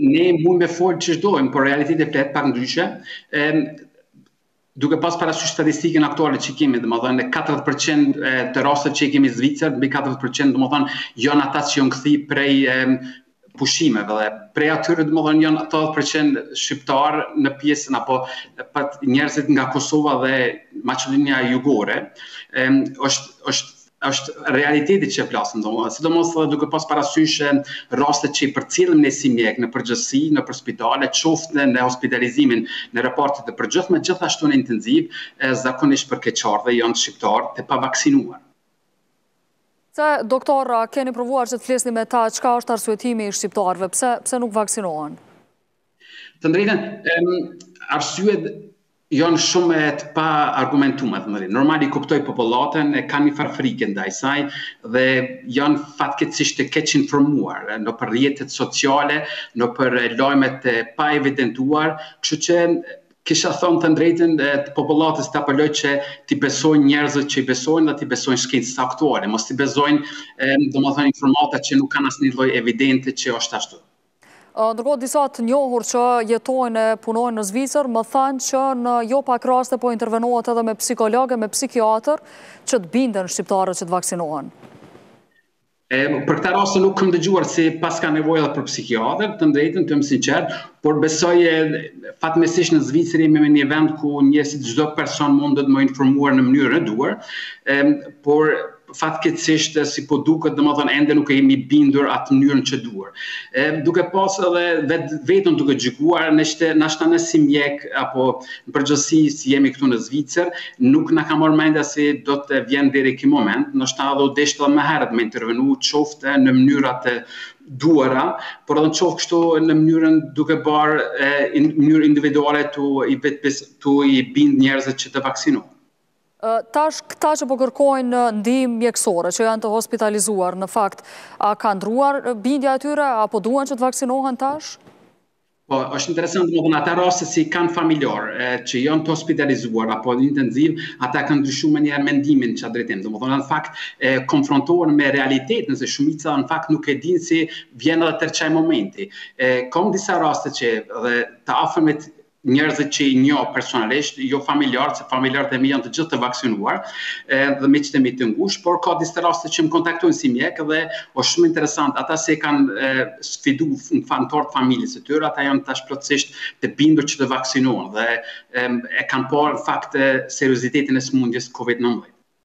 ne mund me folë që shdojmë, por realitet e fletë pak ndryshe, duke pas parasysh statistikën aktuale që kemi, dhe më dhënë, 40% të rastet që kemi Zvicër, mbi 40% dhe më dhënë, janë ata që janë këthi prej pushimeve dhe prej atyre dhe më dhënë janë 80% shqiptarë në pjesën apo njerëzit nga Kosova dhe Maqedonia Jugore, është realiteti që e plasëm, sidomos duke pas parasysh rastet që i përcjellim ne si mjek, në përgjithësi, në spitale, qoftë në hospitalizimin, në raportet e përgjithshme, gjithashtu në intensiv, zakonisht përkeqardhë janë shqiptarë të pavaksinuar. Doktor, keni provuar që të flisni me ta, çka është arsyetimi i shqiptarëve, pse nuk vaksinohen? Të drejtën, arsyet janë shumë të pa argumentuar, normali kuptoj popullatën, kanë një farë frikë ndaj saj dhe janë fatkeqësisht të keq informuar në për rrjetet sociale, në për lajmet e pa evidentuar, kështu që kisha thonë të drejtën të popullatës të apeloj që t'i besojnë njerëzit që i besojnë dhe t'i besojnë shkencën aktuale, mos t'i besojnë domethënë informata që nuk kanë asnjë lloj evidente që është ashtu. Ndërkohë disa të njohur që jetojnë e punojnë në Zvicër, më thanë që në jo pak raste po intervenohet edhe me psikologë, me psikiatër që të bindën shqiptarët që të vaksinohen. Për këta raste nuk kam dëgjuar se pas ka nevojë edhe për psikiatër, të drejtën, të jem sinqert, por besoj fatmesisht në Zvicër jemi në një vend ku njerëzit çdo person mundet më informuar në mënyrën e duhur, por fatkeqësisht si po duket, domethënë ende nuk e jemi bindur atë mënyrën që duhet. Duke pas edhe vetëm duke gjykuar, nashta ne si mjek apo në përgjithësi si jemi këtu në Zvicër, nuk na ka marrë mendja se do të vjen deri ky moment, ndoshta edhe u deshta më herët me intervenu qoftë në mënyrat e duhura, por edhe qoftë kështu në mënyrën duke bërë në mënyrë individuale tu i bind njerëzit që të vaksinohen. Tash këta që po kërkojnë ndihmë mjekësore, që janë të hospitalizuar, në fakt, a ka ndruar bindja e tyre, apo duan që të vaksinohen tash? Po, është interesant, domethënë ata raste si kanë familjar, që janë të hospitalizuar apo në intensiv, ata kanë ndryshuar ndonjëherë mendimin çka drejtim. Domethënë në fakt konfrontohen me realitetin, se shumica në fakt nuk e dinë se vjen edhe tërçaj momenti. Kam disa raste që të afërmit njerëzit që i njoh personalisht, jo familjarët, se familjarët e mi janë të gjithë të vaksinuar dhe miqtë e mi të ngushtë, por ka disa raste që më kontaktojnë si mjek dhe është shumë interesant, ata se kanë sfidu në fantor të familjes së tyre, ata janë tash plotësisht të bindur që të vaksinohen dhe e kanë parë në fakt seriozitetin e sëmundjes COVID-19.